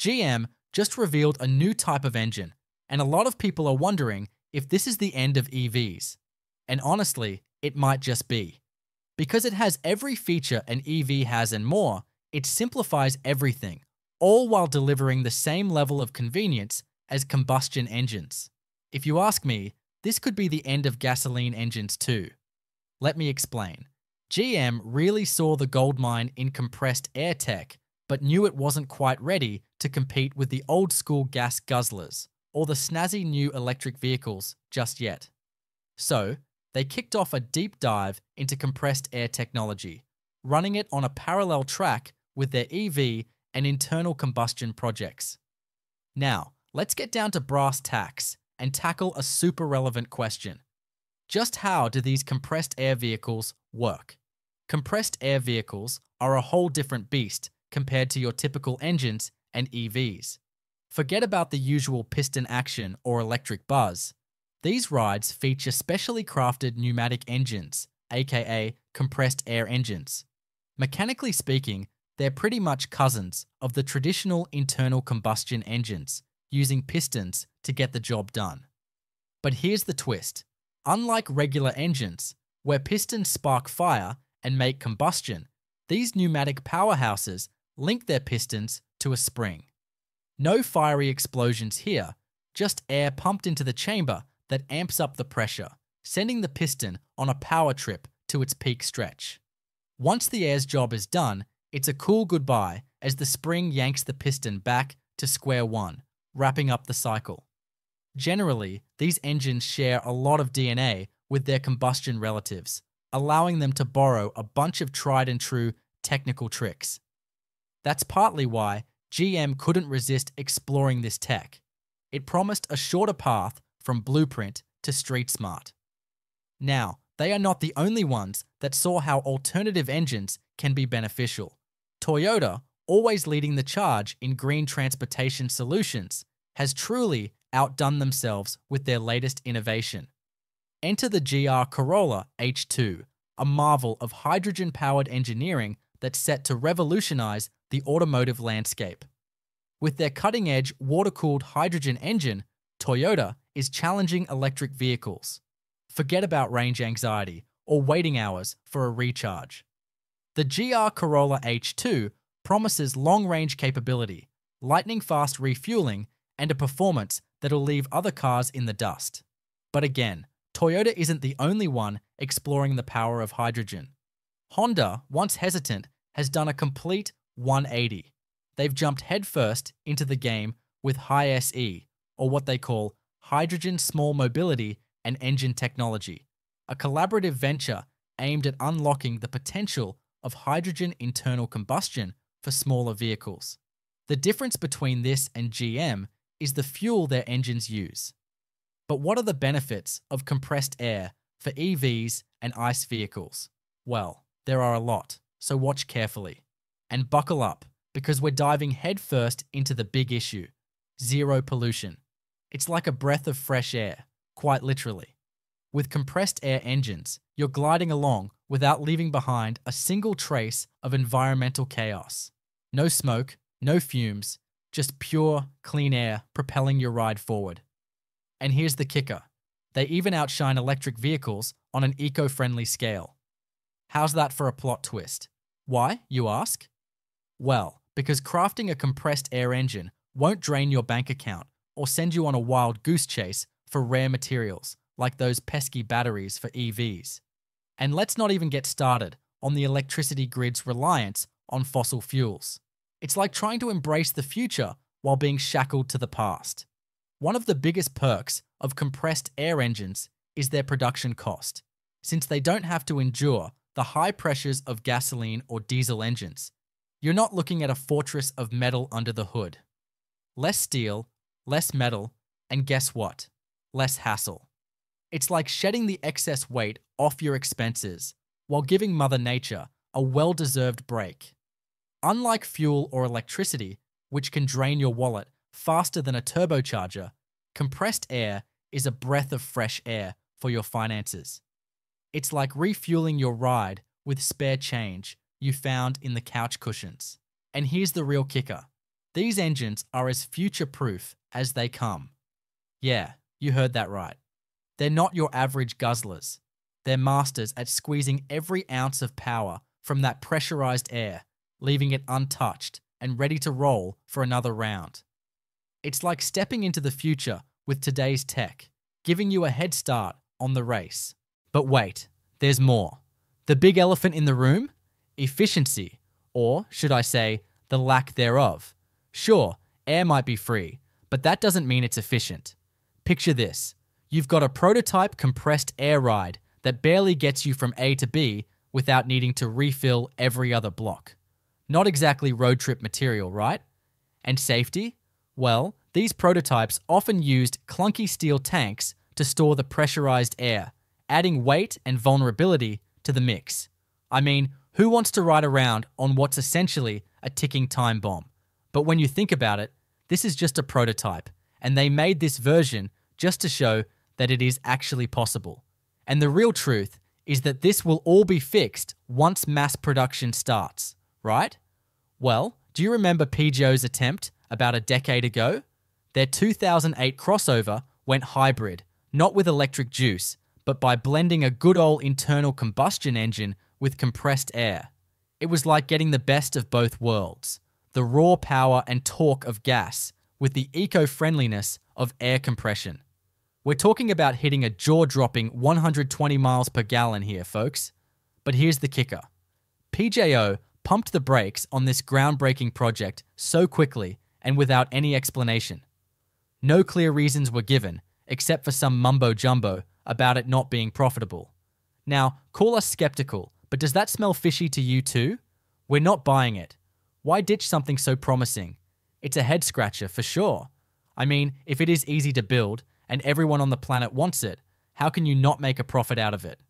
GM just revealed a new type of engine, and a lot of people are wondering if this is the end of EVs. And honestly, it might just be. Because it has every feature an EV has and more, it simplifies everything, all while delivering the same level of convenience as combustion engines. If you ask me, this could be the end of gasoline engines too. Let me explain. GM really saw the goldmine in compressed air tech, but knew it wasn't quite ready to compete with the old school gas guzzlers or the snazzy new electric vehicles just yet. So, they kicked off a deep dive into compressed air technology, running it on a parallel track with their EV and internal combustion projects. Now, let's get down to brass tacks and tackle a super relevant question. Just how do these compressed air vehicles work? Compressed air vehicles are a whole different beast compared to your typical engines and EVs. Forget about the usual piston action or electric buzz. These rides feature specially crafted pneumatic engines, aka compressed air engines. Mechanically speaking, they're pretty much cousins of the traditional internal combustion engines, using pistons to get the job done. But here's the twist. Unlike regular engines, where pistons spark fire and make combustion, these pneumatic powerhouses link their pistons to a spring. No fiery explosions here, just air pumped into the chamber that amps up the pressure, sending the piston on a power trip to its peak stretch. Once the air's job is done, it's a cool goodbye as the spring yanks the piston back to square one, wrapping up the cycle. Generally, these engines share a lot of DNA with their combustion relatives, allowing them to borrow a bunch of tried and true technical tricks. That's partly why GM couldn't resist exploring this tech. It promised a shorter path from blueprint to street smart. Now, they are not the only ones that saw how alternative engines can be beneficial. Toyota, always leading the charge in green transportation solutions, has truly outdone themselves with their latest innovation. Enter the GR Corolla H2, a marvel of hydrogen-powered engineering that's set to revolutionize the automotive landscape. With their cutting-edge water-cooled hydrogen engine, Toyota is challenging electric vehicles. Forget about range anxiety or waiting hours for a recharge. The GR Corolla H2 promises long-range capability, lightning-fast refueling, and a performance that'll leave other cars in the dust. But again, Toyota isn't the only one exploring the power of hydrogen. Honda, once hesitant, has done a complete 180. They've jumped headfirst into the game with HiSE, or what they call Hydrogen Small Mobility and Engine Technology, a collaborative venture aimed at unlocking the potential of hydrogen internal combustion for smaller vehicles. The difference between this and GM is the fuel their engines use. But what are the benefits of compressed air for EVs and ICE vehicles? Well, there are a lot, so watch carefully. And buckle up, because we're diving headfirst into the big issue: zero pollution. It's like a breath of fresh air, quite literally. With compressed air engines, you're gliding along without leaving behind a single trace of environmental chaos. No smoke, no fumes, just pure, clean air propelling your ride forward. And here's the kicker. They even outshine electric vehicles on an eco-friendly scale. How's that for a plot twist? Why, you ask? Well, because crafting a compressed air engine won't drain your bank account or send you on a wild goose chase for rare materials like those pesky batteries for EVs. And let's not even get started on the electricity grid's reliance on fossil fuels. It's like trying to embrace the future while being shackled to the past. One of the biggest perks of compressed air engines is their production cost, since they don't have to endure the high pressures of gasoline or diesel engines. You're not looking at a fortress of metal under the hood. Less steel, less metal, and guess what? Less hassle. It's like shedding the excess weight off your expenses while giving Mother Nature a well-deserved break. Unlike fuel or electricity, which can drain your wallet faster than a turbocharger, compressed air is a breath of fresh air for your finances. It's like refueling your ride with spare change you found in the couch cushions. And here's the real kicker. These engines are as future-proof as they come. Yeah, you heard that right. They're not your average guzzlers. They're masters at squeezing every ounce of power from that pressurized air, leaving it untouched and ready to roll for another round. It's like stepping into the future with today's tech, giving you a head start on the race. But wait, there's more. The big elephant in the room? Efficiency, or should I say, the lack thereof. Sure, air might be free, but that doesn't mean it's efficient. Picture this. You've got a prototype compressed air ride that barely gets you from A to B without needing to refill every other block. Not exactly road trip material, right? And safety? Well, these prototypes often used clunky steel tanks to store the pressurized air, adding weight and vulnerability to the mix. I mean, who wants to ride around on what's essentially a ticking time bomb? But when you think about it, this is just a prototype, and they made this version just to show that it is actually possible. And the real truth is that this will all be fixed once mass production starts, right? Well, do you remember Peugeot's attempt about a decade ago? Their 2008 crossover went hybrid, not with electric juice, but by blending a good old internal combustion engine with compressed air. It was like getting the best of both worlds. The raw power and torque of gas with the eco-friendliness of air compression. We're talking about hitting a jaw-dropping 120 miles per gallon here, folks. But here's the kicker. Peugeot pumped the brakes on this groundbreaking project so quickly and without any explanation. No clear reasons were given, except for some mumbo-jumbo about it not being profitable. Now, call us skeptical, but does that smell fishy to you too? We're not buying it. Why ditch something so promising? It's a head-scratcher for sure. I mean, if it is easy to build and everyone on the planet wants it, how can you not make a profit out of it?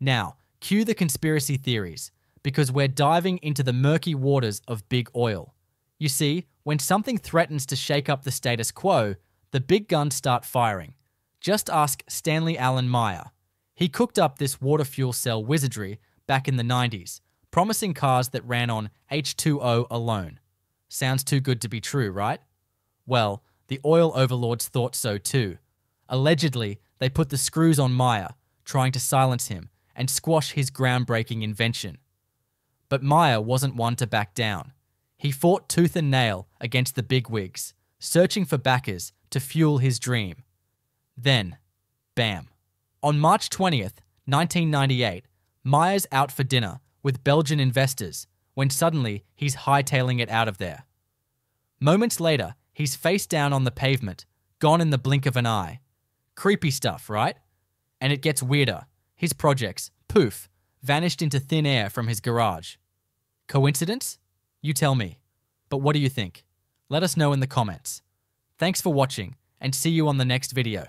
Now, cue the conspiracy theories, because we're diving into the murky waters of big oil. You see, when something threatens to shake up the status quo, the big guns start firing. Just ask Stanley Allen Meyer. He cooked up this water fuel cell wizardry back in the 90s, promising cars that ran on H2O alone. Sounds too good to be true, right? Well, the oil overlords thought so too. Allegedly, they put the screws on Meyer, trying to silence him and squash his groundbreaking invention. But Meyer wasn't one to back down. He fought tooth and nail against the bigwigs, searching for backers to fuel his dream. Then, bam. On March 20th, 1998, Meyer's out for dinner with Belgian investors, when suddenly he's hightailing it out of there. Moments later, he's face down on the pavement, gone in the blink of an eye. Creepy stuff, right? And it gets weirder. His projects, poof, vanished into thin air from his garage. Coincidence? You tell me. But what do you think? Let us know in the comments. Thanks for watching, and see you on the next video.